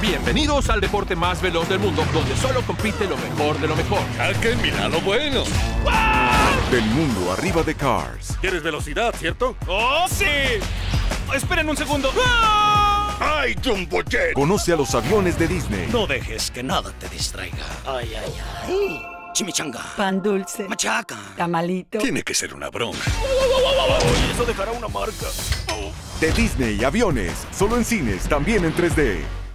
Bienvenidos al deporte más veloz del mundo, donde solo compite lo mejor de lo mejor. ¡Jaque, mira lo bueno! ¡Ah! Del mundo arriba de Cars. ¿Quieres velocidad, cierto? ¡Oh, sí! Esperen un segundo. ¡Ah! ¡Ay, Jumbo Jet! Conoce a los aviones de Disney. No dejes que nada te distraiga. ¡Ay, ay, ay! Chimichanga. Pan dulce. Machaca. Tamalito. Tiene que ser una broma. ¡Oh, eso dejará una marca! Oh. De Disney y Aviones. Solo en cines, también en 3D.